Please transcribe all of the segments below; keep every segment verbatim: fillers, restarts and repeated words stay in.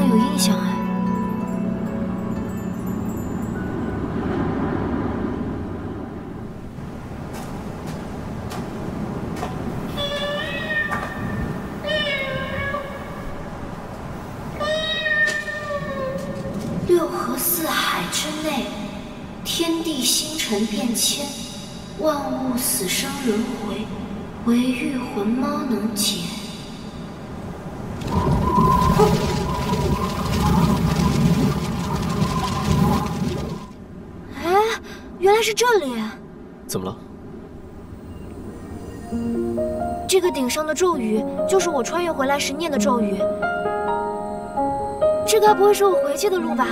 像有印象哎。六合四海之内，天地星辰变迁，万物死生轮回，唯玉魂猫能解。 原来是这里，怎么了？这个顶上的咒语就是我穿越回来时念的咒语，这该不会是我回去的路吧？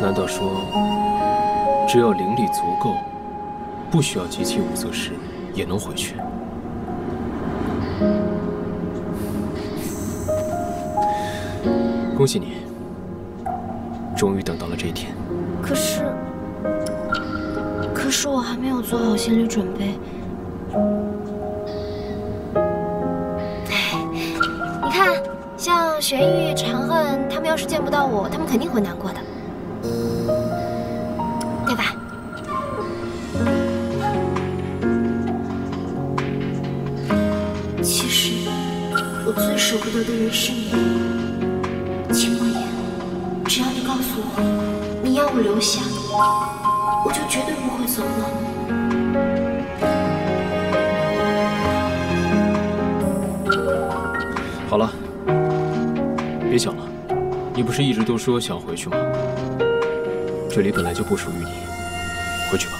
难道说，只要灵力足够，不需要集齐五色石也能回去？恭喜你，终于等到了这一天。 可是，可是我还没有做好心理准备。哎，你看，像玄玉、长恨，他们要是见不到我，他们肯定会难过的，对吧？其实，我最舍不得的人是你，秦莫言。只要你告诉我。 你要我留下，我就绝对不会走了。好了，别想了，你不是一直都说想回去吗？这里本来就不属于你，回去吧。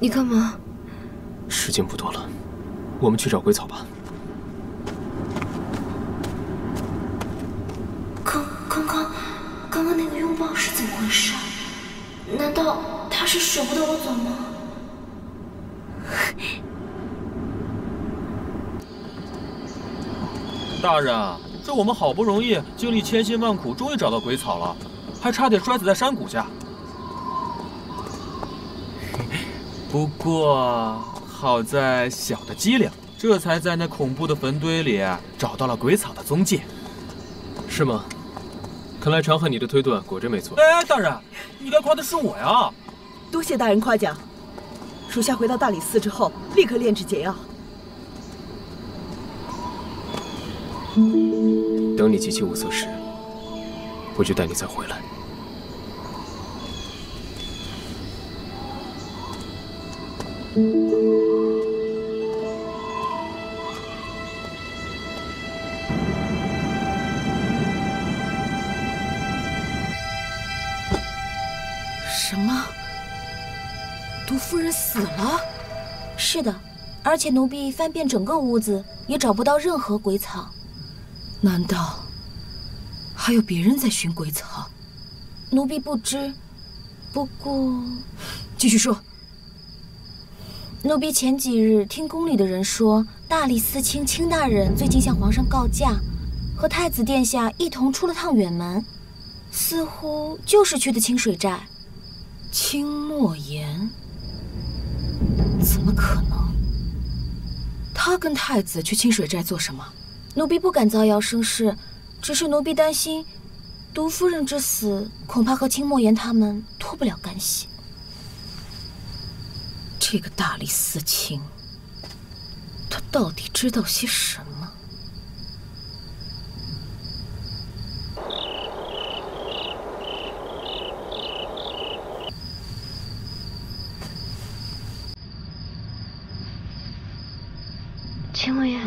你干嘛？时间不多了，我们去找鬼草吧。刚刚刚刚刚那个拥抱是怎么回事？难道他是舍不得我走吗？大人，这我们好不容易经历千辛万苦，终于找到鬼草了，还差点摔死在山谷下。不过好在小的机灵，这才在那恐怖的坟堆里找到了鬼草的踪迹。是吗？看来长恨你的推断果真没错。哎，大人，你该夸的是我呀！多谢大人夸奖。属下回到大理寺之后，立刻炼制解药。 等你集齐五色石，我就带你再回来。什么？毒夫人死了？是的，而且奴婢翻遍整个屋子，也找不到任何鬼草。 难道还有别人在寻鬼草？奴婢不知，不过继续说。奴婢前几日听宫里的人说，大理寺卿卿大人最近向皇上告假，和太子殿下一同出了趟远门，似乎就是去的清水寨。清莫言？怎么可能？他跟太子去清水寨做什么？ 奴婢不敢造谣生事，只是奴婢担心，毒夫人之死恐怕和清莫言他们脱不了干系。这个大理寺卿，他到底知道些什么？清莫言。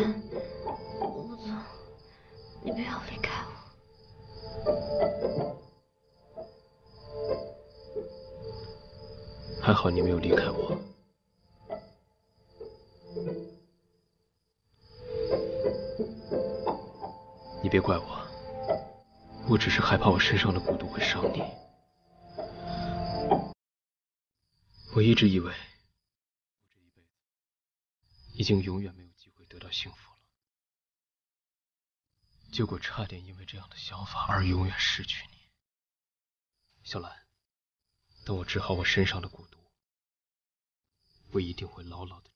你不要离开我！还好你没有离开我。你别怪我，我只是害怕我身上的蛊毒会伤你。我一直以为，已经永远没有机会得到幸福了。 结果差点因为这样的想法而永远失去你，小兰。等我治好我身上的蛊毒，我一定会牢牢的抓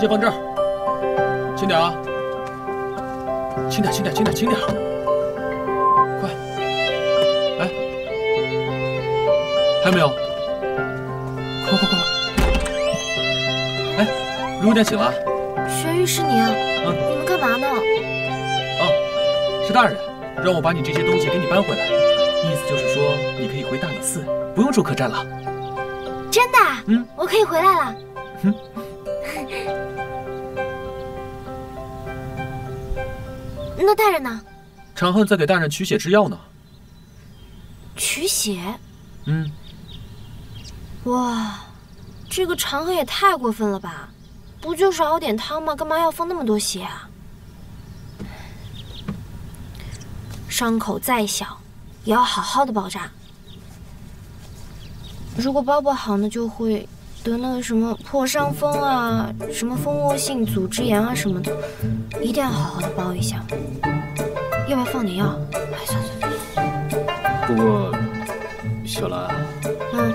先放这儿，轻点啊！轻点，轻点，轻点，轻点！快！哎，还有没有？快快快快！哎，如点醒了。玄玉是你啊？嗯。你们干嘛呢？哦，是大人让我把你这些东西给你搬回来，意思就是说你可以回大理寺，不用住客栈了。真的？嗯，我可以回来了。嗯。 那大人呢？长恨在给大人取血制药呢。取血？嗯。哇，这个长恨也太过分了吧！不就是熬点汤吗？干嘛要放那么多血啊？伤口再小，也要好好的包扎。如果包不好呢，就会得那个什么破伤风啊，什么蜂窝性组织炎啊什么的。 一定要好好的包一下，要不要放点药？哎，算算算。不过，小兰，嗯，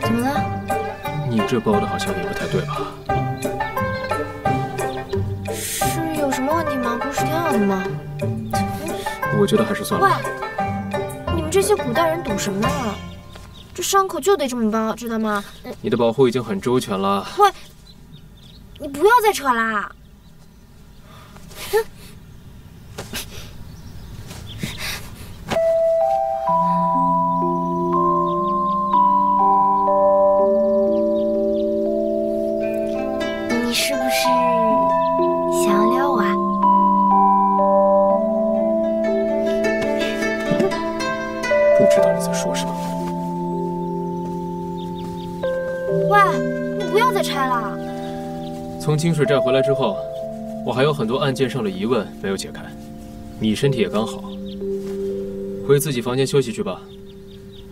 怎么了？你这包的好像也不太对吧？是有什么问题吗？不是挺好的吗？我觉得还是算了。喂，你们这些古代人懂什么啊？这伤口就得这么包，知道吗？你的保护已经很周全了。喂，你不要再扯啦！喂，你不要再拆了。从清水寨回来之后，我还有很多案件上的疑问没有解开。你身体也刚好，回自己房间休息去吧。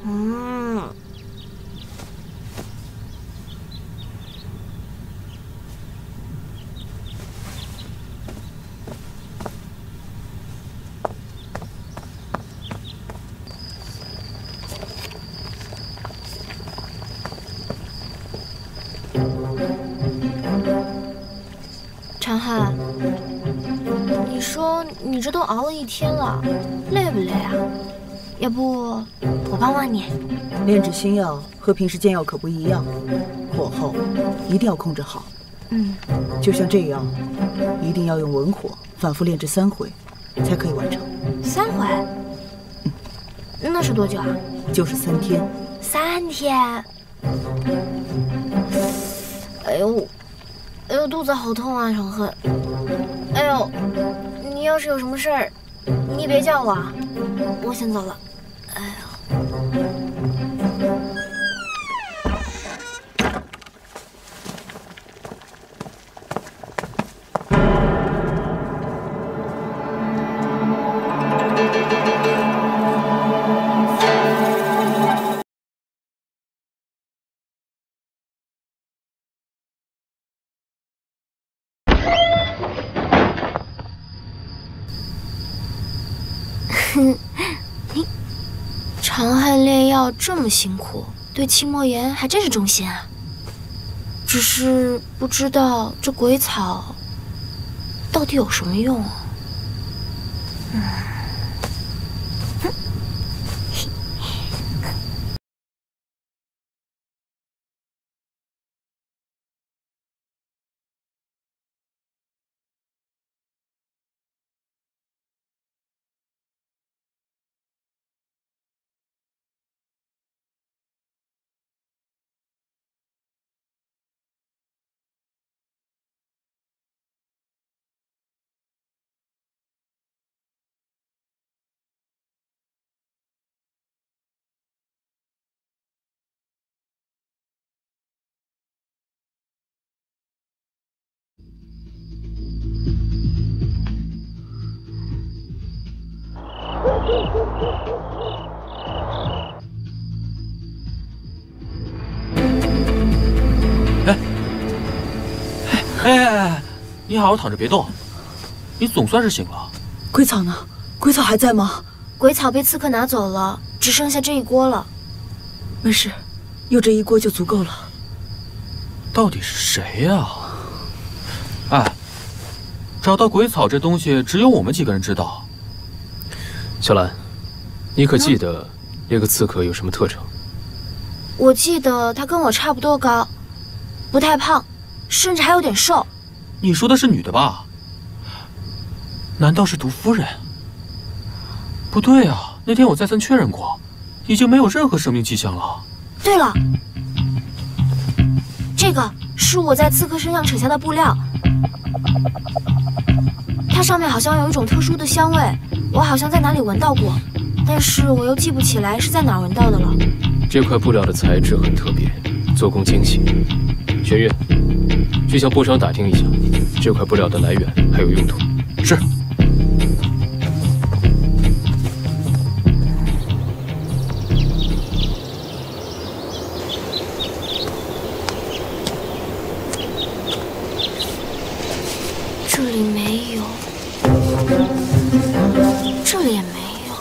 嗯。长汉，你说你这都熬了一天了，累不累啊？要不我帮帮你。炼制新药和平时煎药可不一样，火候一定要控制好。嗯，就像这样，一定要用文火反复炼制三回，才可以完成。三回？嗯，那是多久啊？就是三天。三天？哎呦！ 哎呦，肚子好痛啊，长恨。哎呦，你要是有什么事儿，你也别叫我啊，我先走了。哎呦。你长恨炼药这么辛苦，对清墨岩还真是忠心啊。只是不知道这鬼草到底有什么用啊？嗯。哎，哎，你好好躺着别动，你总算是醒了。鬼草呢？鬼草还在吗？鬼草被刺客拿走了，只剩下这一锅了。没事，有这一锅就足够了。到底是谁呀？哎，找到鬼草这东西，只有我们几个人知道。 小兰，你可记得那个刺客有什么特征？我记得他跟我差不多高，不太胖，甚至还有点瘦。你说的是女的吧？难道是毒夫人？不对啊，那天我再三确认过，已经没有任何生命迹象了。对了，这个是我在刺客身上扯下的布料，它上面好像有一种特殊的香味。 我好像在哪里闻到过，但是我又记不起来是在哪闻到的了。这块布料的材质很特别，做工精细。玄月，去向布商打听一下这块布料的来源还有用途。是。这里没有。 这里也没有。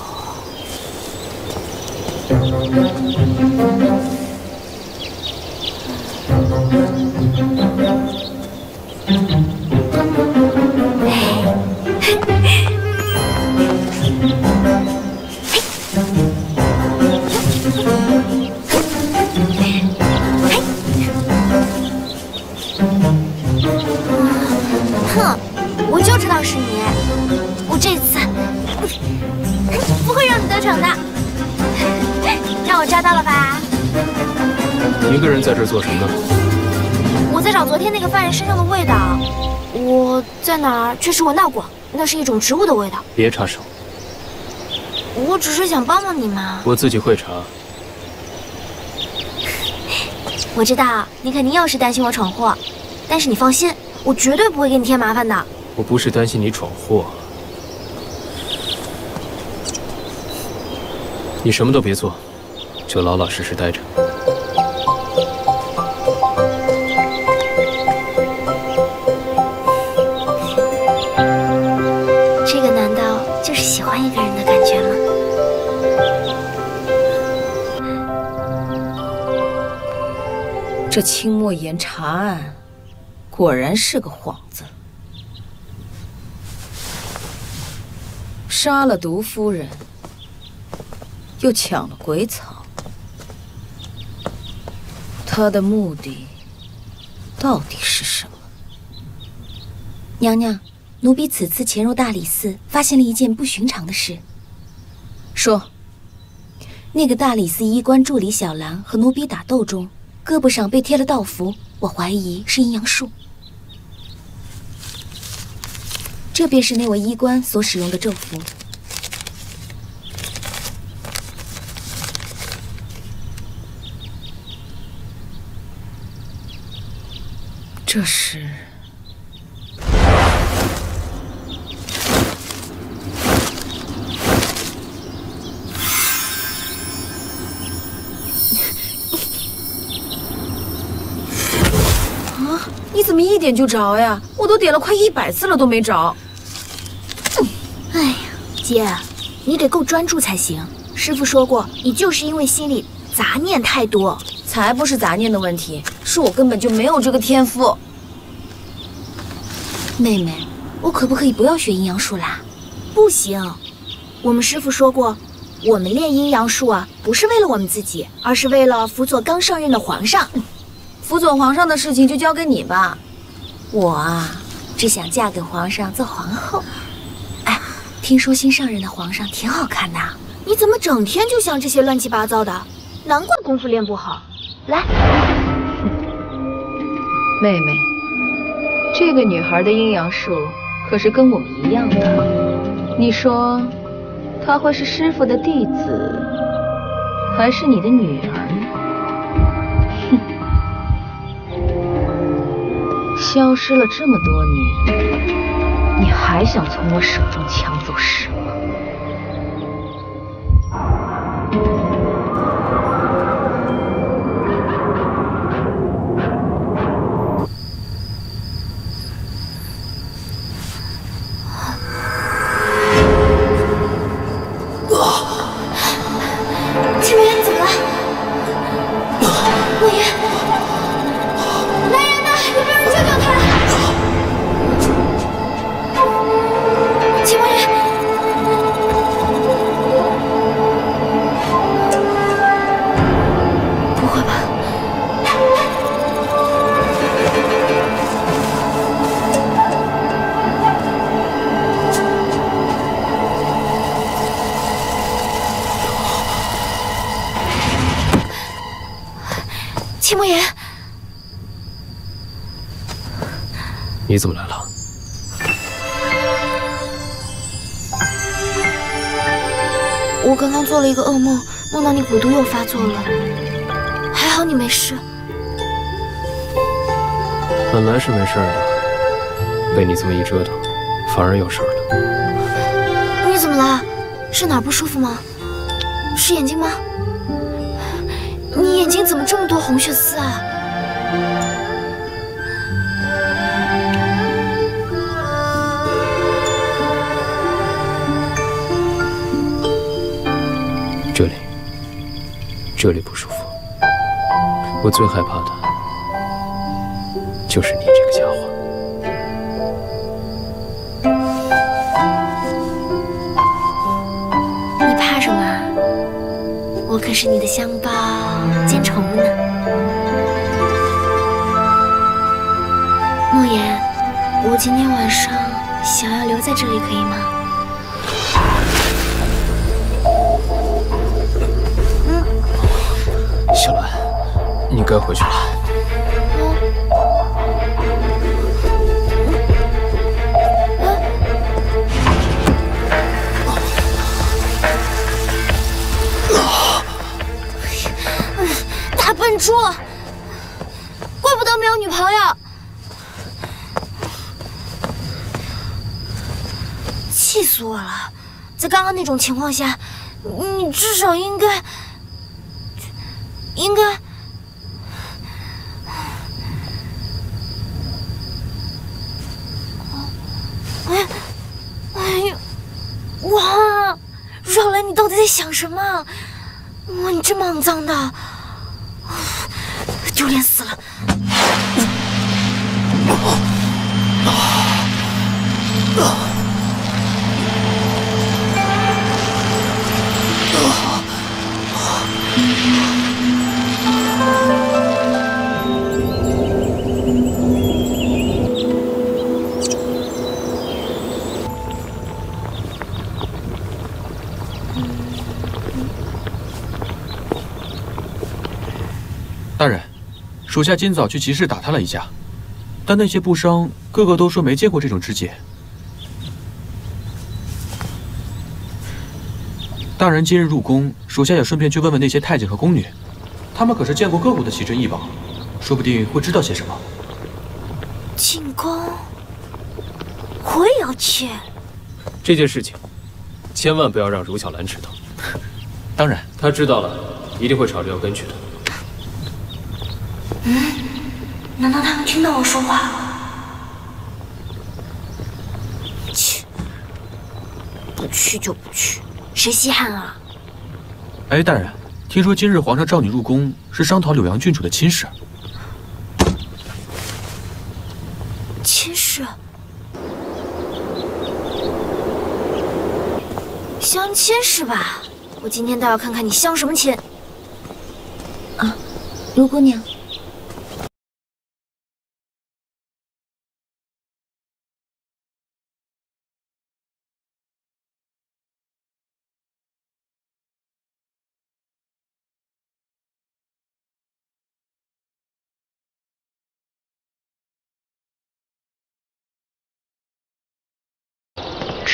哼，我就知道是你，我这次。 不会让你得逞的，让我抓到了吧？一个人在这做什么呢？我在找昨天那个犯人身上的味道。我在哪儿确实闻到过，那是一种植物的味道。别插手，我只是想帮帮你嘛。我自己会查。我知道你肯定又是担心我闯祸，但是你放心，我绝对不会给你添麻烦的。我不是担心你闯祸，你什么都别做，就老老实实待着。 这清末盐茶案，果然是个幌子。杀了毒夫人，又抢了鬼草，他的目的到底是什么？娘娘，奴婢此次潜入大理寺，发现了一件不寻常的事。说，那个大理寺医官助理小兰和奴婢打斗中。 胳膊上被贴了道符，我怀疑是阴阳术。这便是那位医官所使用的咒符。这是怎么一点就着呀？我都点了快一百次了，都没着。哎呀，姐，你得够专注才行。师傅说过，你就是因为心里杂念太多。才不是杂念的问题，是我根本就没有这个天赋。妹妹，我可不可以不要学阴阳术啦？不行，我们师傅说过，我们练阴阳术啊，不是为了我们自己，而是为了辅佐刚上任的皇上。 辅佐皇上的事情就交给你吧，我啊，只想嫁给皇上做皇后。哎，听说新上任的皇上挺好看的，你怎么整天就想这些乱七八糟的？难怪功夫练不好。来，妹妹，这个女孩的阴阳术可是跟我们一样的。你说，她会是师傅的弟子，还是你的女儿呢？ 消失了这么多年，你还想从我手中抢走是吗？清明，怎么了？莫言。 你怎么来了？我刚刚做了一个噩梦，梦到你蛊毒又发作了，还好你没事。本来是没事的，被你这么一折腾，反而有事了。你怎么了？是哪儿不舒服吗？是眼睛吗？你眼睛怎么这么多红血丝啊？ 这里，这里不舒服。我最害怕的就是你这个家伙。你怕什么？我可是你的香包兼宠物呢。莫言，我今天晚上想要留在这里，可以吗？ 小兰，你该回去了。大笨猪！不得没有女朋友。气死我了！在刚刚那种情况下，你至少应该，应该。 哎，哎呦，哇！若兰，你到底在想什么？哇，你这么肮脏的，丢脸死了！啊啊啊 大人，属下今早去集市打探了一下，但那些布商个个都说没见过这种织锦。大人今日入宫，属下也顺便去问问那些太监和宫女，他们可是见过各国的奇珍异宝，说不定会知道些什么。进宫，我也要去。这件事情，千万不要让茹小兰知道。当然，她知道了，一定会吵着要跟去的。 嗯，难道他们听到我说话了？切，不去就不去，谁稀罕啊？哎，大人，听说今日皇上召你入宫，是商讨柳阳郡主的亲事。亲事？相亲是吧？我今天倒要看看你相什么亲。啊，卢姑娘。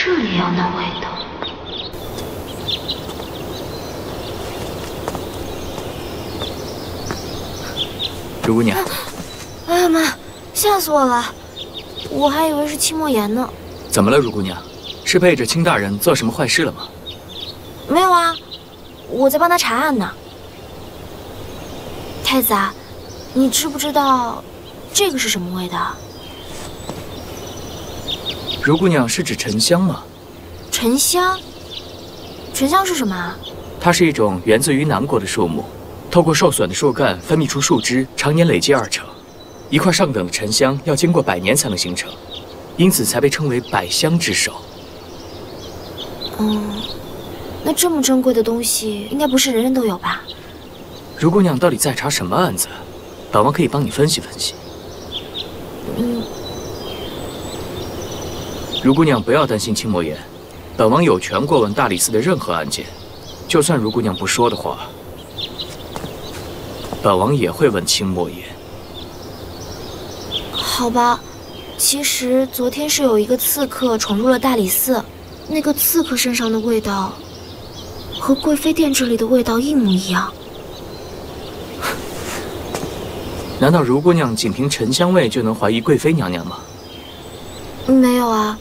这也要那味道？朱姑娘，哎呀妈，吓死我了！我还以为是清墨言呢。怎么了，朱姑娘？是背着清大人做什么坏事了吗？没有啊，我在帮他查案呢。太子啊，你知不知道这个是什么味道？ 如姑娘是指沉香吗？沉香，沉香是什么啊？它是一种源自于南国的树木，透过受损的树干分泌出树脂，常年累积而成。一块上等的沉香要经过百年才能形成，因此才被称为百香之首。嗯，那这么珍贵的东西，应该不是人人都有吧？如姑娘到底在查什么案子？本王可以帮你分析分析。嗯。 如姑娘不要担心清墨言，本王有权过问大理寺的任何案件，就算如姑娘不说的话，本王也会问清墨言。好吧，其实昨天是有一个刺客闯入了大理寺，那个刺客身上的味道，和贵妃殿这里的味道一模一样。难道如姑娘仅凭沉香味就能怀疑贵妃娘娘吗？没有啊。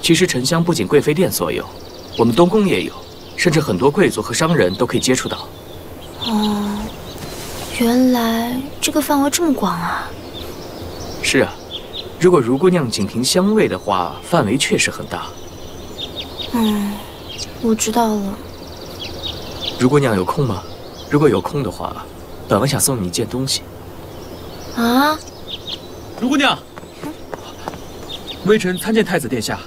其实沉香不仅贵妃殿所有，我们东宫也有，甚至很多贵族和商人都可以接触到。哦，原来这个范围这么广啊！是啊，如果如姑娘仅凭香味的话，范围确实很大。嗯，我知道了。如姑娘有空吗？如果有空的话，本王想送你一件东西。啊？如姑娘，嗯、微臣参见太子殿下。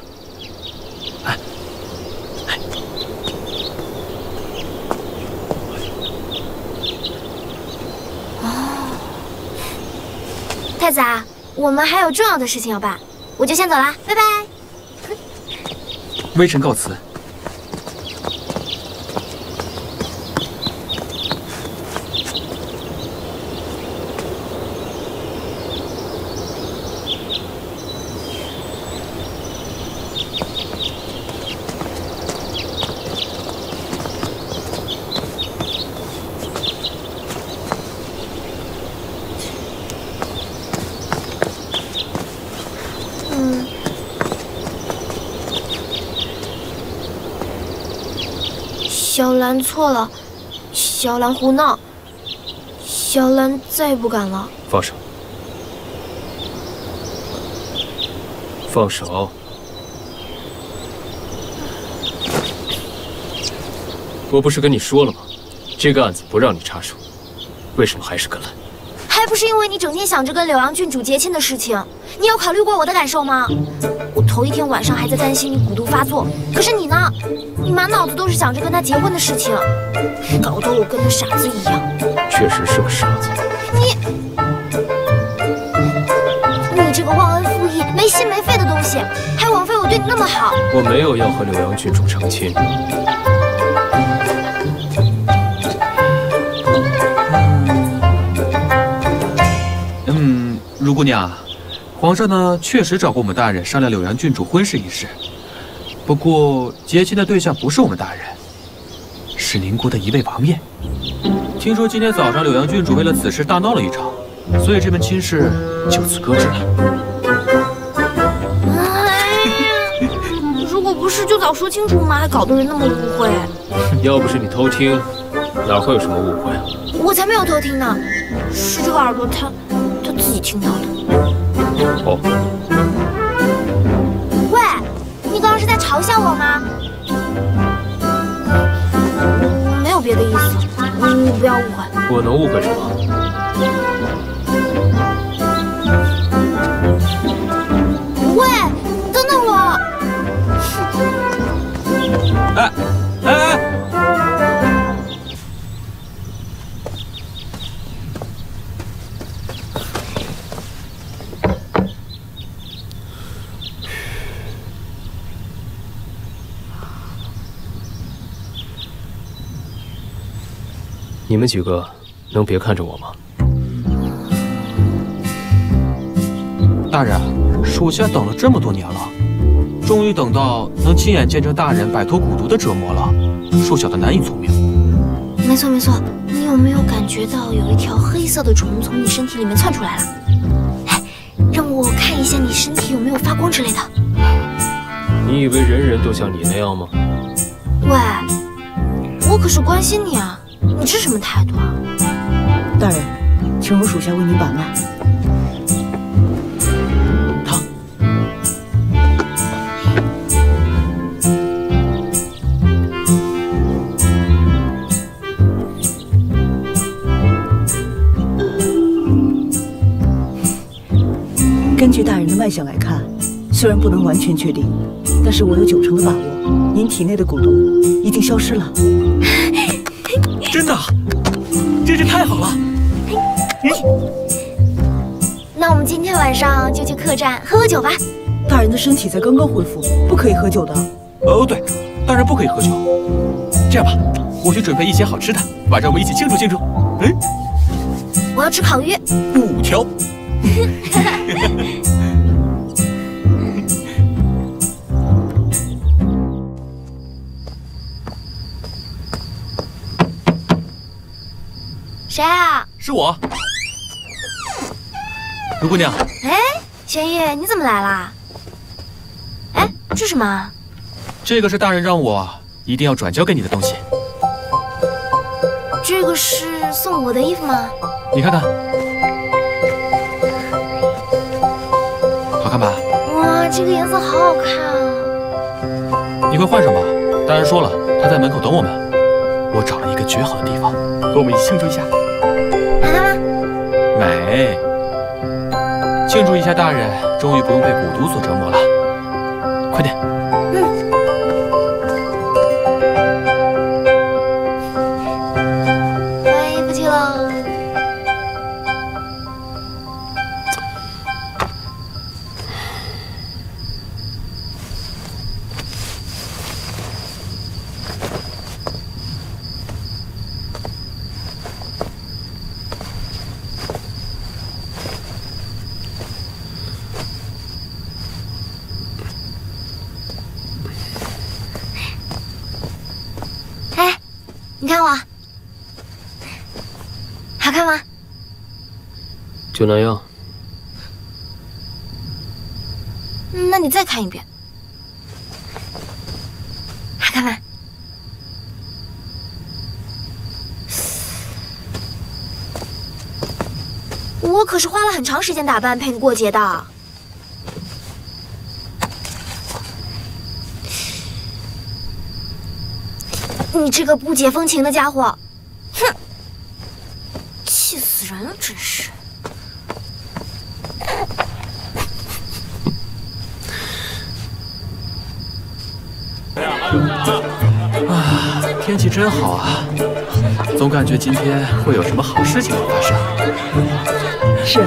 太子啊，我们还有重要的事情要办，我就先走了，拜拜。微臣告辞。小兰错了，小兰胡闹，小兰再也不敢了。放手，放手！我不是跟你说了吗？这个案子不让你插手，为什么还是跟来？还不是因为你整天想着跟柳阳郡主结亲的事情。你有考虑过我的感受吗？我头一天晚上还在担心你蛊毒发作，可是你呢？你满脑子都是想着跟他结婚的事情，搞得我跟个傻子一样。确实是个傻子。你，你这个忘恩负义、没心没肺的东西，还枉费我对你那么好。我没有要和柳阳郡主成亲。 如姑娘，皇上呢确实找过我们大人商量柳阳郡主婚事一事，不过结亲的对象不是我们大人，是宁国的一位王爷。听说今天早上柳阳郡主为了此事大闹了一场，所以这门亲事就此搁置了。哎呀，如果不是就早说清楚嘛，还搞得人那么误会。要不是你偷听，哪会有什么误会啊？我才没有偷听呢，是这个耳朵他。 自己听到的。哦。喂，你刚刚是在嘲笑我吗？没有别的意思，你不要误会。我能误会什么？喂，等等我。哎哎哎！ 你们几个能别看着我吗？大人，属下等了这么多年了，终于等到能亲眼见证大人摆脱蛊毒的折磨了，恕小的难以从命。没错没错，你有没有感觉到有一条黑色的虫从你身体里面窜出来了？哎，让我看一下你身体有没有发光之类的。你以为人人都像你那样吗？喂，我可是关心你啊。 你这什么态度啊，大人，请容属下为您把脉。躺。根据大人的脉象来看，虽然不能完全确定，但是我有九成的把握，您体内的蛊毒已经消失了。 真的，真是太好了！那我们今天晚上就去客栈喝喝酒吧。大人的身体才刚刚恢复，不可以喝酒的。哦，对，大人不可以喝酒。这样吧，我去准备一些好吃的，晚上我们一起庆祝庆祝。嗯，我要吃烤鱼。五条。谁啊？是我，如姑娘。哎，玄烨，你怎么来啦？哎，这什么？这个是大人让我一定要转交给你的东西。这个是送我的衣服吗？你看看，好看吧？哇，这个颜色好好看啊！你快换上吧。大人说了，他在门口等我们。我找了一个绝好的地方，和我们一起庆祝一下。 美，庆祝一下，大人终于不用被蛊毒所折磨了，快点！嗯，换衣服去喽。就那样。那你再看一遍，还看吗？我可是花了很长时间打扮陪你过节的。你这个不解风情的家伙，哼，气死人了，真是。 啊，天气真好啊！总感觉今天会有什么好事情发生。是。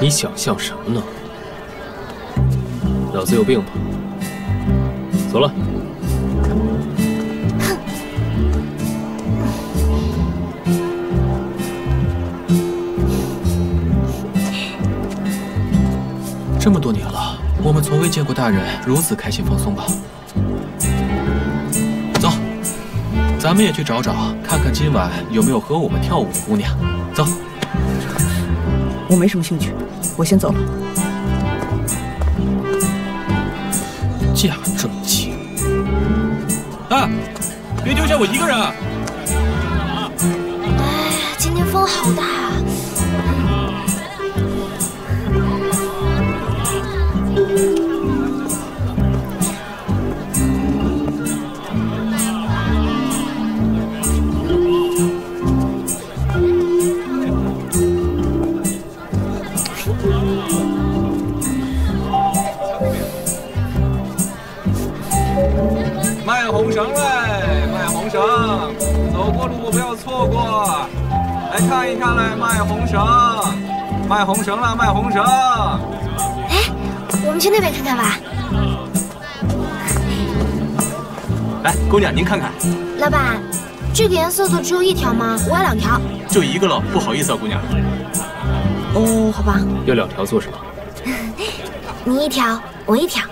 你想象什么呢？脑子有病吧？走了。这么多年了，我们从未见过大人如此开心放松吧？走，咱们也去找找，看看今晚有没有和我们跳舞的姑娘。走。 我没什么兴趣，我先走了。假正经！哎，别丢下我一个人！哎，今天风好大啊！绳嘞，卖红绳，走过路过不要错过，来看一看嘞，卖红绳，卖红绳了，卖红绳。哎，我们去那边看看吧。来，姑娘您看看。老板，这个颜色的只有一条吗？我要两条。就一个喽，不好意思啊，姑娘。哦，好吧。要两条做什么？你一条，我一条。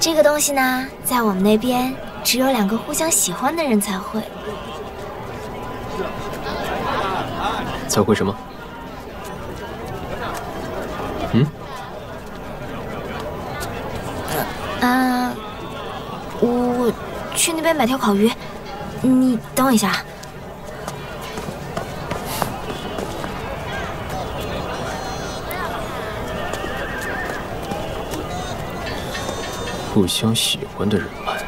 这个东西呢，在我们那边。 只有两个互相喜欢的人才会，才会什么？嗯？嗯，我去那边买条烤鱼，你等我一下。互相喜欢的人们。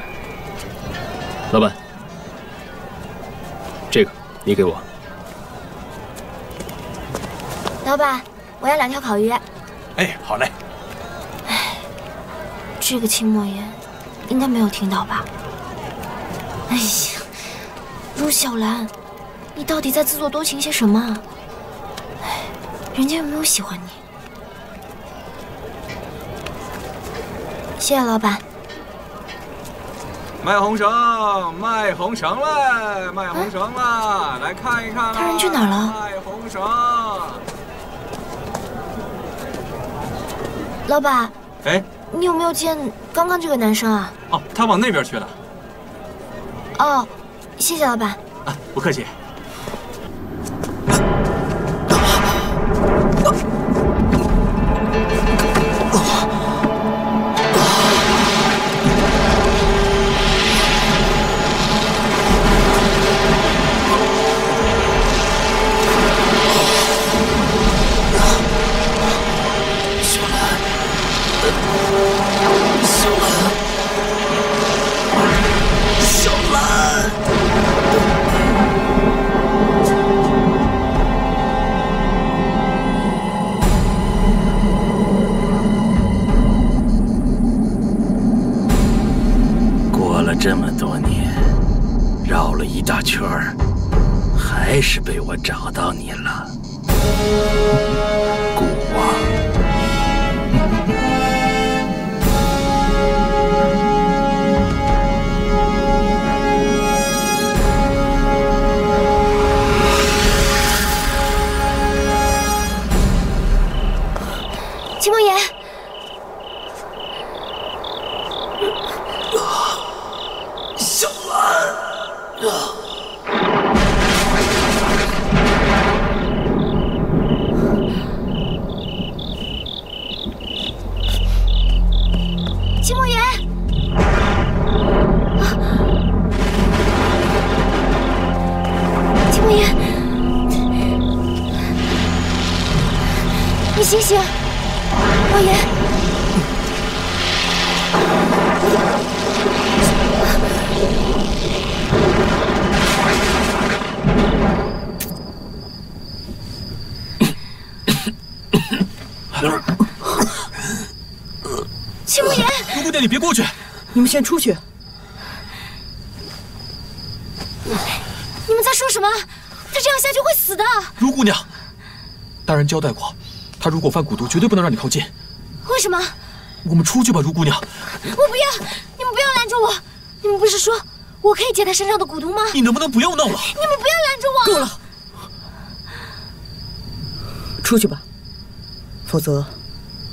老板，这个你给我。老板，我要两条烤鱼。哎，好嘞。哎，这个清末言应该没有听到吧？哎呀，陆小兰，你到底在自作多情些什么啊？哎，人家又没有喜欢你。谢谢老板。卖红绳，卖红绳嘞，卖红绳啦，啊、来看一看啦。他人去哪儿了？卖红绳。老板。哎，你有没有见刚刚这个男生啊？哦，他往那边去了。哦，谢谢老板。啊，不客气。 这么多年，绕了一大圈儿，还是被我找到你了，古王。秦梦妍。 醒醒，莫言！秦慕言，姑姑爹，你别过去，你们先出去。你们在说什么？他这样下去会死的。如姑娘，大人交代过。 他如果犯蛊毒，绝对不能让你靠近。为什么？我们出去吧，如姑娘。我不要，你们不要拦着我。你们不是说我可以解他身上的蛊毒吗？你能不能不要闹了？你们不要拦着我。够了，出去吧，否则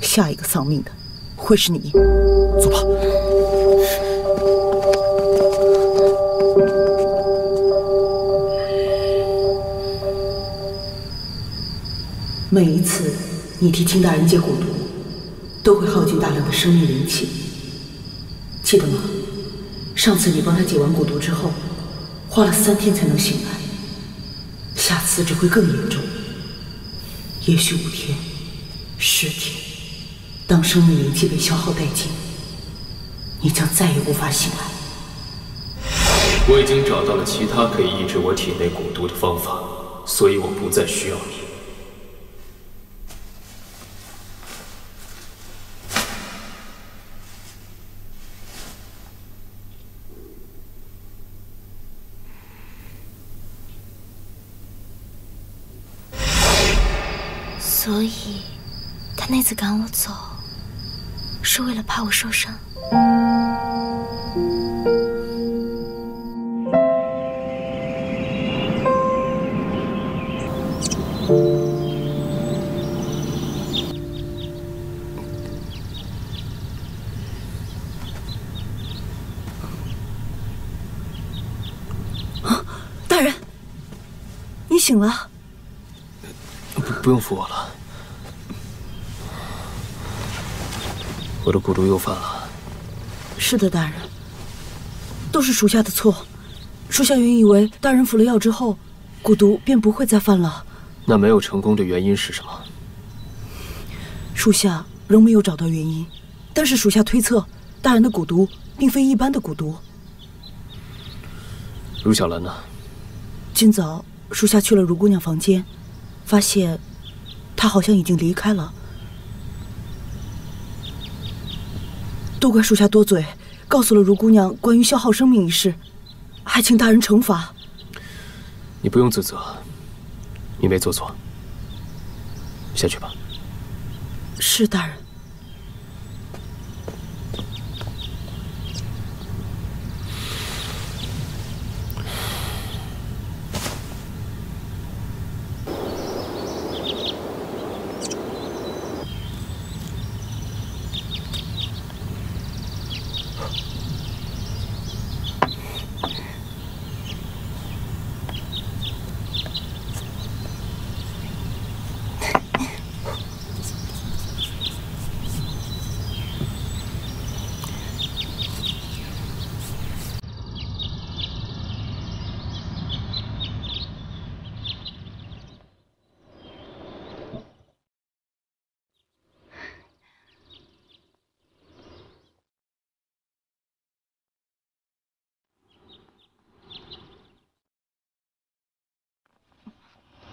下一个丧命的会是你。走吧。每一次。 你替秦大人解蛊毒，都会耗尽大量的生命灵气，记得吗？上次你帮他解完蛊毒之后，花了三天才能醒来，下次只会更严重。也许五天、十天，当生命灵气被消耗殆尽，你将再也无法醒来。我已经找到了其他可以抑制我体内蛊毒的方法，所以我不再需要你。 所以，他那次赶我走，是为了怕我受伤。啊，大人，你醒了。不，不用扶我了。 我的蛊毒又犯了。是的，大人，都是属下的错。属下原以为大人服了药之后，蛊毒便不会再犯了。那没有成功的原因是什么？属下仍没有找到原因，但是属下推测，大人的蛊毒并非一般的蛊毒。如小兰呢？今早属下去了如姑娘房间，发现她好像已经离开了。 都怪属下多嘴，告诉了如姑娘关于消耗生命一事，还请大人惩罚。你不用自责，你没做错。下去吧。是大人。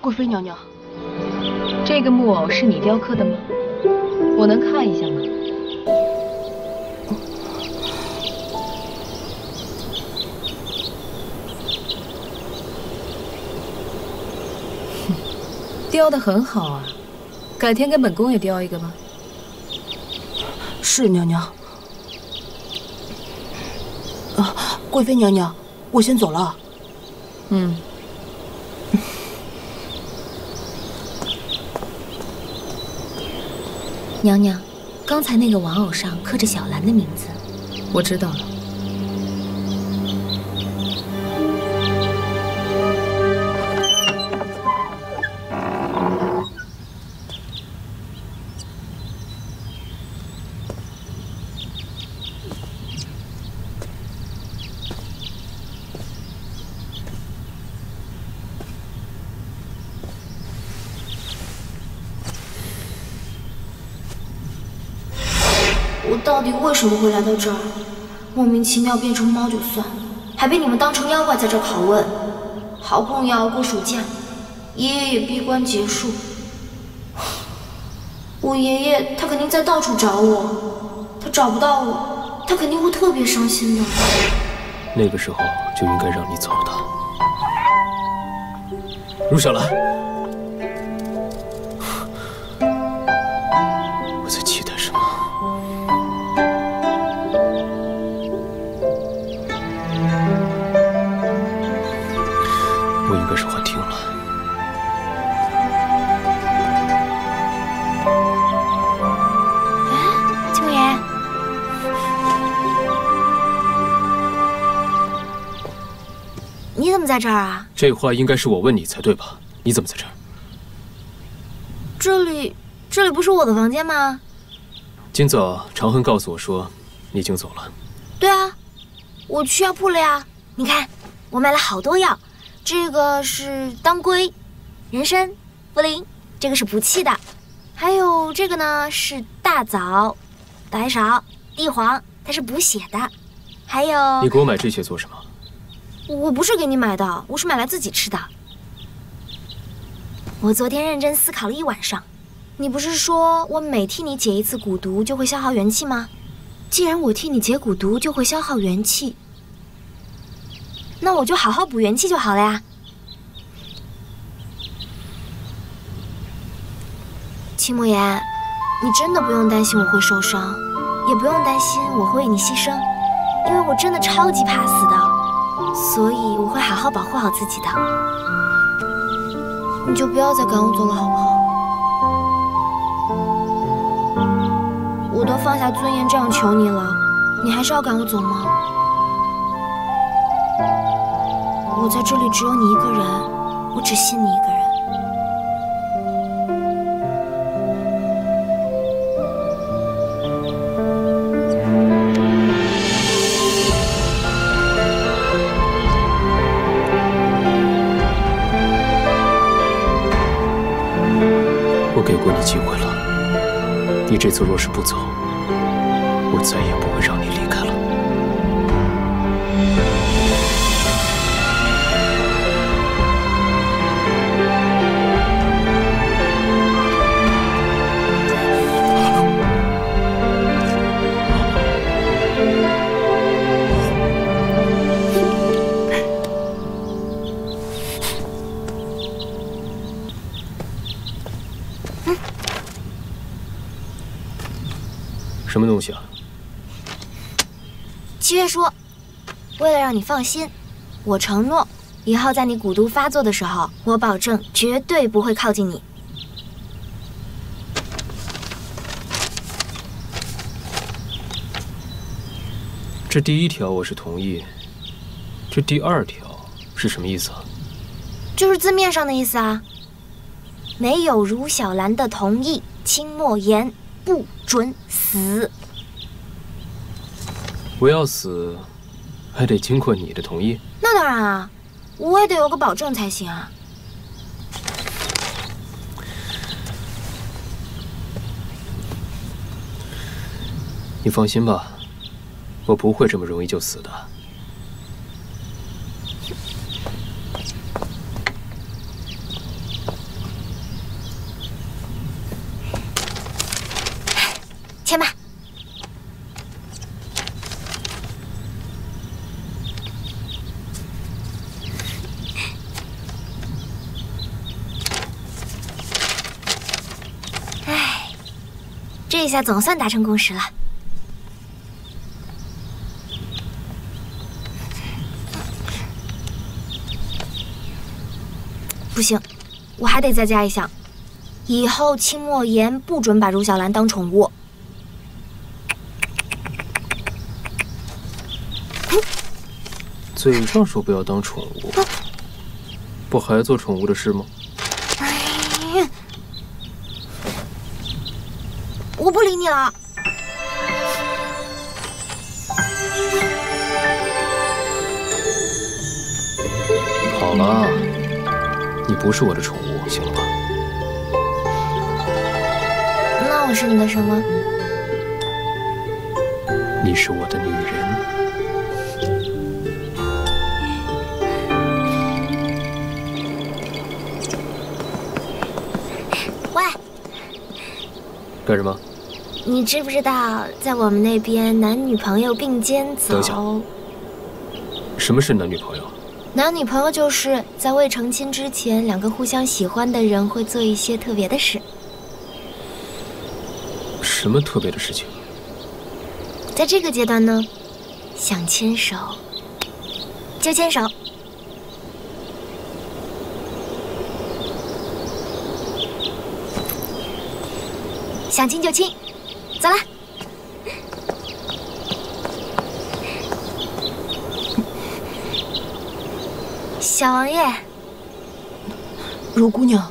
贵妃娘娘，这个木偶是你雕刻的吗？我能看一下吗？ 雕得很好啊，改天给本宫也雕一个吧。是娘娘。啊，贵妃娘娘，我先走了。嗯。娘娘，刚才那个玩偶上刻着小兰的名字。我知道了。 到底为什么会来到这儿？莫名其妙变成猫就算了，还被你们当成妖怪在这拷问。好不容易熬过暑假，爷爷也闭关结束。我爷爷他肯定在到处找我，他找不到我，他肯定会特别伤心的。那个时候就应该让你走的，陆小兰。 在这儿啊！这话应该是我问你才对吧？你怎么在这儿？这里，这里不是我的房间吗？今早长恨告诉我说，你已经走了。对啊，我去药铺了呀。你看，我买了好多药。这个是当归、人参、茯苓，这个是补气的。还有这个呢是大枣、白芍、地黄，它是补血的。还有……你给我买这些做什么？ 我不是给你买的，我是买来自己吃的。我昨天认真思考了一晚上，你不是说我每替你解一次蛊毒就会消耗元气吗？既然我替你解蛊毒就会消耗元气，那我就好好补元气就好了呀。秦莫言，你真的不用担心我会受伤，也不用担心我会为你牺牲，因为我真的超级怕死的。 所以我会好好保护好自己的，你就不要再赶我走了，好不好？我都放下尊严这样求你了，你还是要赶我走吗？我在这里只有你一个人，我只信你一个人。 你这次若是不走，我再也不会让你离开了。什么东西啊？七月说，为了让你放心，我承诺，以后在你蛊毒发作的时候，我保证绝对不会靠近你。这第一条我是同意，这第二条是什么意思啊？就是字面上的意思啊。没有如小兰的同意，清莫言。 不准死！我要死，还得经过你的同意。那当然啊，我也得有个保证才行啊。你放心吧，我不会这么容易就死的。这下总算达成共识了。不行，我还得再加一项，以后清末言不准把茹小兰当宠物。 嘴上说不要当宠物，不还做宠物的事吗？我不理你了。好了，你不是我的宠物，行了吧？那我是你的什么？你是我的女人。 干什么？你知不知道，在我们那边，男女朋友并肩走。等一下，什么是男女朋友？男女朋友就是在未成亲之前，两个互相喜欢的人会做一些特别的事。什么特别的事情？在这个阶段呢，想牵手就牵手。 想亲就亲，走了。小王爷，如姑娘，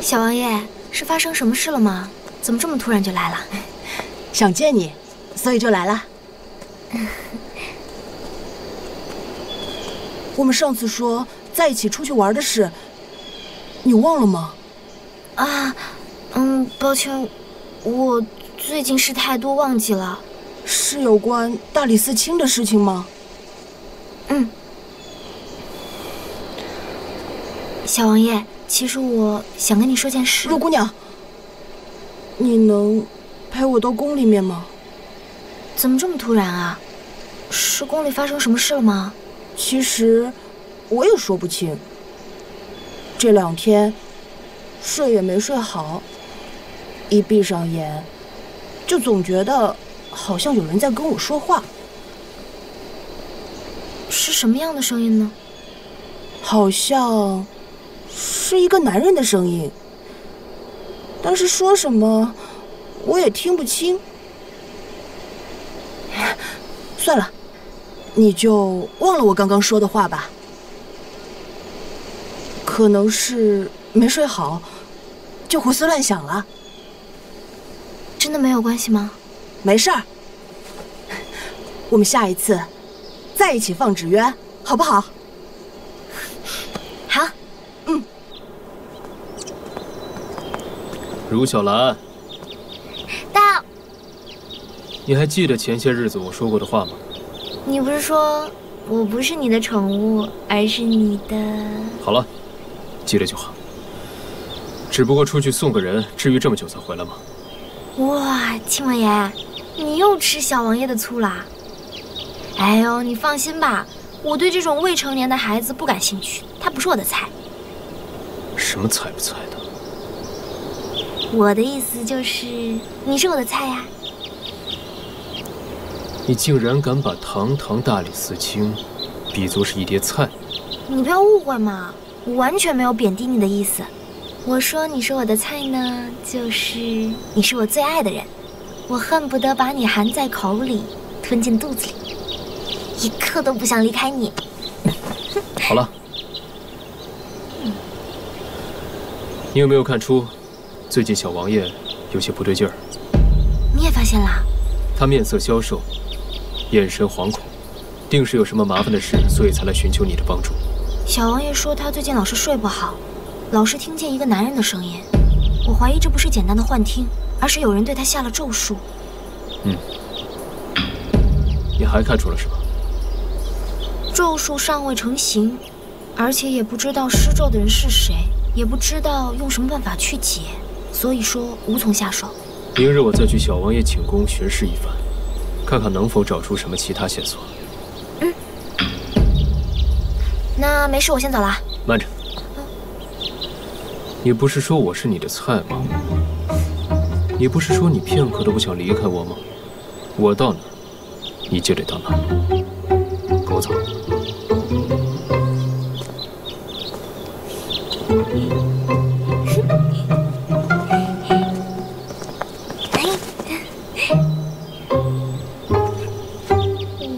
小王爷是发生什么事了吗？怎么这么突然就来了？想见你，所以就来了。我们上次说。 在一起出去玩的事，你忘了吗？啊，嗯，抱歉，我最近事太多忘记了。是有关大理寺卿的事情吗？嗯。小王爷，其实我想跟你说件事。陆姑娘，你能陪我到宫里面吗？怎么这么突然啊？是宫里发生什么事了吗？其实。 我也说不清。这两天睡也没睡好，一闭上眼，就总觉得好像有人在跟我说话。是什么样的声音呢？好像是一个男人的声音，但是说什么我也听不清。算了，你就忘了我刚刚说的话吧。 可能是没睡好，就胡思乱想了。真的没有关系吗？没事儿。我们下一次再一起放纸鸢，好不好？好，嗯。茹小兰，到。你还记得前些日子我说过的话吗？你不是说我不是你的宠物，而是你的……好了。 记得就好。只不过出去送个人，至于这么久才回来吗？哇，亲王爷，你又吃小王爷的醋啦！哎呦，你放心吧，我对这种未成年的孩子不感兴趣，他不是我的菜。什么菜不菜的？我的意思就是，你是我的菜呀。你竟然敢把堂堂大理寺卿比作是一碟菜？你不要误会嘛。 我完全没有贬低你的意思，我说你是我的菜呢，就是你是我最爱的人，我恨不得把你含在口里，吞进肚子里，一刻都不想离开你。好了，你有没有看出，最近小王爷有些不对劲儿？你也发现了？他面色消瘦，眼神惶恐，定是有什么麻烦的事，所以才来寻求你的帮助。 小王爷说他最近老是睡不好，老是听见一个男人的声音。我怀疑这不是简单的幻听，而是有人对他下了咒术。嗯，你还看出了什么？咒术尚未成型，而且也不知道施咒的人是谁，也不知道用什么办法去解，所以说无从下手。明日我再去小王爷寝宫巡视一番，看看能否找出什么其他线索。 那没事，我先走了。慢着，嗯、你不是说我是你的菜吗？你不是说你片刻都不想离开我吗？我到哪儿，你就得到哪儿。狗草。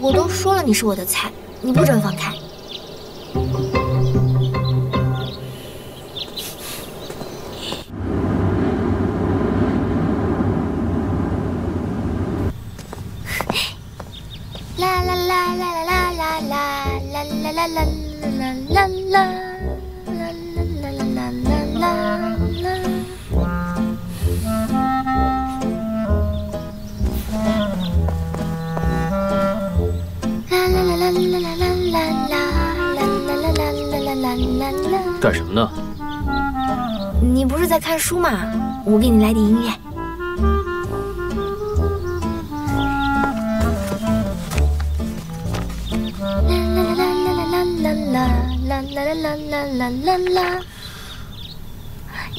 我都说了你是我的菜，你不准放开！啦啦啦啦啦啦啦啦啦啦啦啦啦啦。 干什么呢？你不是在看书吗？我给你来点音乐。啦啦啦啦啦啦啦啦啦啦啦啦啦啦！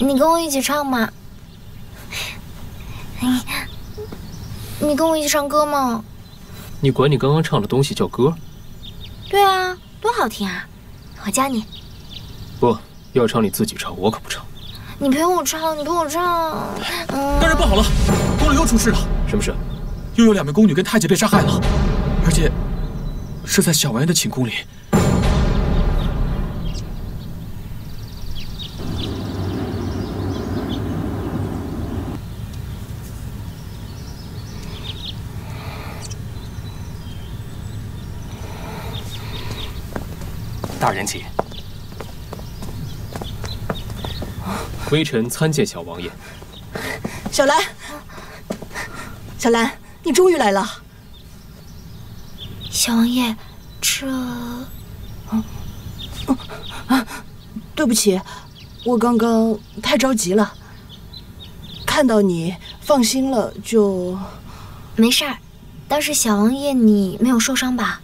你跟我一起唱吗？你跟我一起唱歌吗？你管你刚刚唱的东西叫歌？对啊，多好听啊！我教你。 不要唱，你自己唱，我可不唱。你陪我唱，你陪我唱。嗯、大人不好了，宫里又出事了。什么事？又有两名宫女跟太监被杀害了，而且是在小王爷的寝宫里。大人请。 微臣参见小王爷。小兰，小兰，你终于来了。小王爷，这……嗯啊，对不起，我刚刚太着急了，看到你放心了就……没事儿，当时小王爷你没有受伤吧？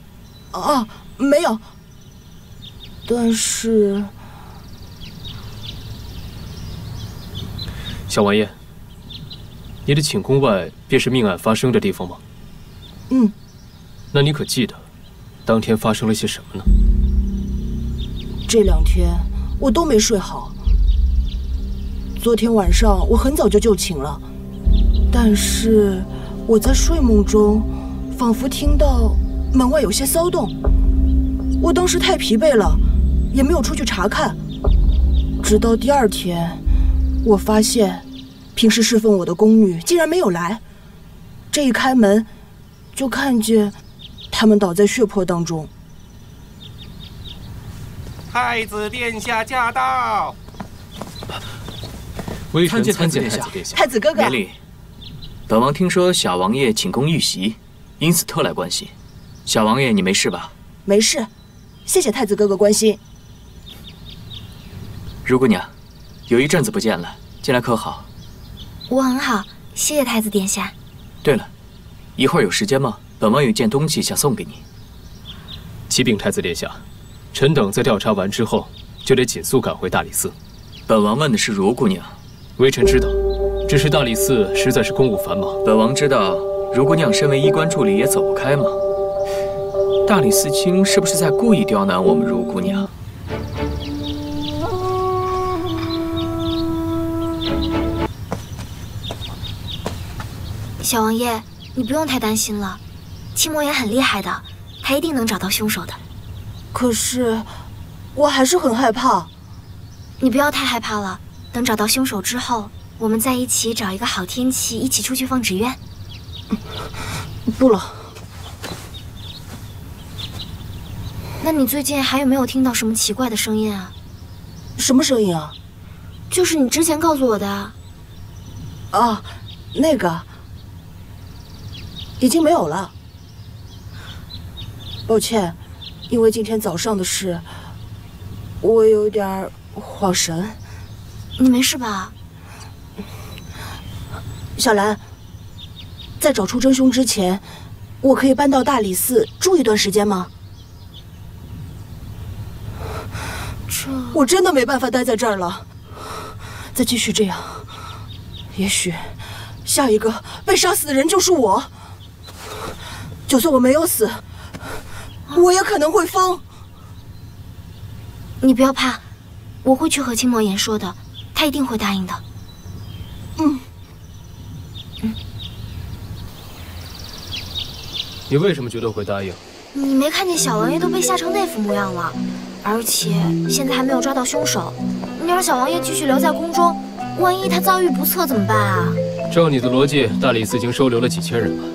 哦，没有，但是。 小王爷，你的寝宫外便是命案发生的地方吗？嗯。那你可记得，当天发生了些什么呢？这两天我都没睡好。昨天晚上我很早就就寝了，但是我在睡梦中，仿佛听到门外有些骚动。我当时太疲惫了，也没有出去查看，直到第二天。 我发现，平时侍奉我的宫女竟然没有来。这一开门，就看见她们倒在血泊当中。太子殿下驾到！微臣参见太子殿下。太子哥哥。免礼。本王听说小王爷寝宫遇袭，因此特来关心。小王爷，你没事吧？没事，谢谢太子哥哥关心。如姑娘。 有一阵子不见了，近来可好？我很好，谢谢太子殿下。对了，一会儿有时间吗？本王有一件东西想送给你。启禀太子殿下，臣等在调查完之后，就得紧速赶回大理寺。本王问的是如姑娘，微臣知道，只是大理寺实在是公务繁忙。本王知道，如姑娘身为医官助理也走不开吗？大理寺卿是不是在故意刁难我们如姑娘？ 小王爷，你不用太担心了，青魔眼很厉害的，他一定能找到凶手的。可是，我还是很害怕。你不要太害怕了，等找到凶手之后，我们再一起找一个好天气，一起出去放纸鸢。不了。那你最近还有没有听到什么奇怪的声音啊？什么声音啊？就是你之前告诉我的啊。啊，那个。 已经没有了，抱歉，因为今天早上的事，我有点恍神。你没事吧，小兰？在找出真凶之前，我可以搬到大理寺住一段时间吗？这我真的没办法待在这儿了，再继续这样，也许下一个被杀死的人就是我。就算我没有死，我也可能会疯。你不要怕，我会去和青魔言说的，他一定会答应的。嗯。 你为什么觉得会答应？你没看见小王爷都被吓成那副模样了，而且现在还没有抓到凶手。你让小王爷继续留在宫中，万一他遭遇不测怎么办啊？照你的逻辑，大理寺已经收留了几千人了。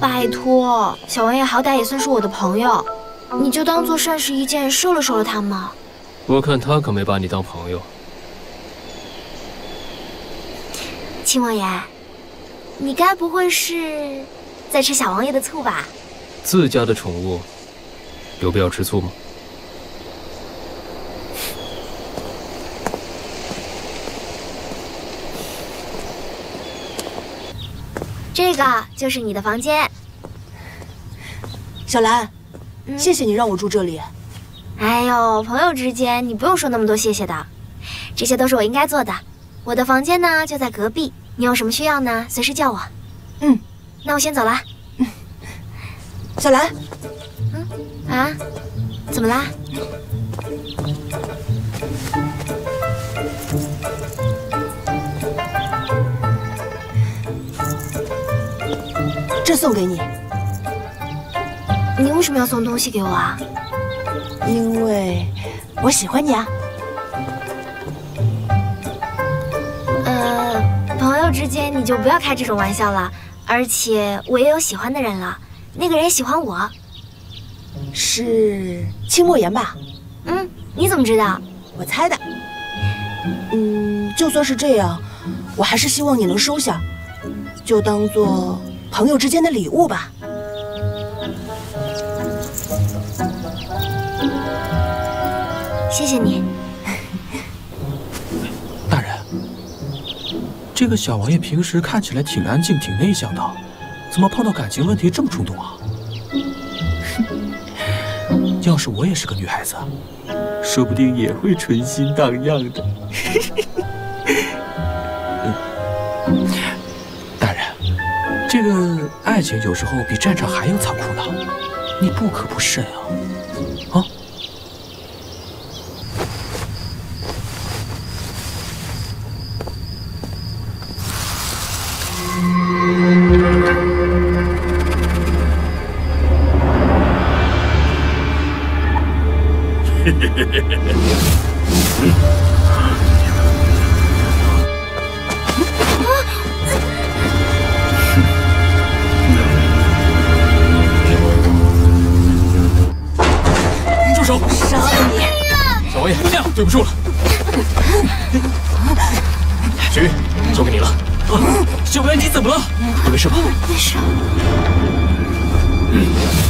拜托，小王爷好歹也算是我的朋友，你就当做善事一件，收了收了他嘛。我看他可没把你当朋友。秦王爷，你该不会是…… 在吃小王爷的醋吧？自家的宠物，有必要吃醋吗？这个就是你的房间。小兰，嗯、谢谢你让我住这里。哎呦，朋友之间你不用说那么多谢谢的，这些都是我应该做的。我的房间呢就在隔壁，你有什么需要呢，随时叫我。嗯。 那我先走了。嗯，小兰，嗯啊，怎么啦？这送给你。你为什么要送东西给我啊？因为我喜欢你啊。呃，朋友之间你就不要开这种玩笑了。 而且我也有喜欢的人了，那个人喜欢我，是清墨言吧？嗯，你怎么知道？我猜的。嗯，就算是这样，我还是希望你能收下，就当做朋友之间的礼物吧。谢谢你，大人。 这个小王爷平时看起来挺安静、挺内向的，怎么碰到感情问题这么冲动啊？要是我也是个女孩子，说不定也会春心荡漾的。嗯、大人，这个爱情有时候比战场还要残酷呢，你不可不慎啊！啊。 住手！杀了你！小王爷，姑娘，对不住了。雪玉，交给你了。啊，小王爷，你怎么了？你没事吧？没事。嗯嗯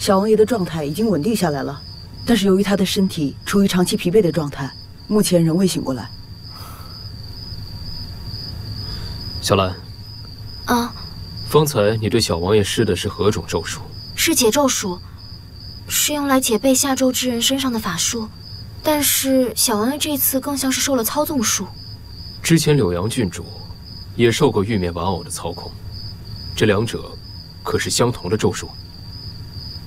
小王爷的状态已经稳定下来了，但是由于他的身体处于长期疲惫的状态，目前仍未醒过来。小兰，啊，方才你对小王爷施的是何种咒术？是解咒术，是用来解背下咒之人身上的法术。但是小丸儿这次更像是受了操纵术。之前柳阳郡主也受过玉面玩偶的操控，这两者可是相同的咒术。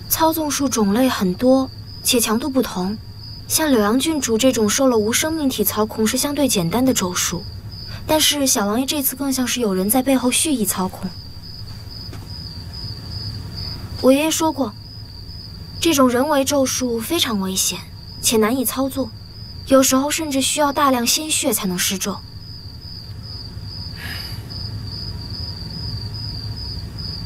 操纵术种类很多，且强度不同。像柳阳郡主这种受了无生命体操控是相对简单的咒术，但是小王爷这次更像是有人在背后蓄意操控。我爷爷说过，这种人为咒术非常危险，且难以操作，有时候甚至需要大量鲜血才能施咒。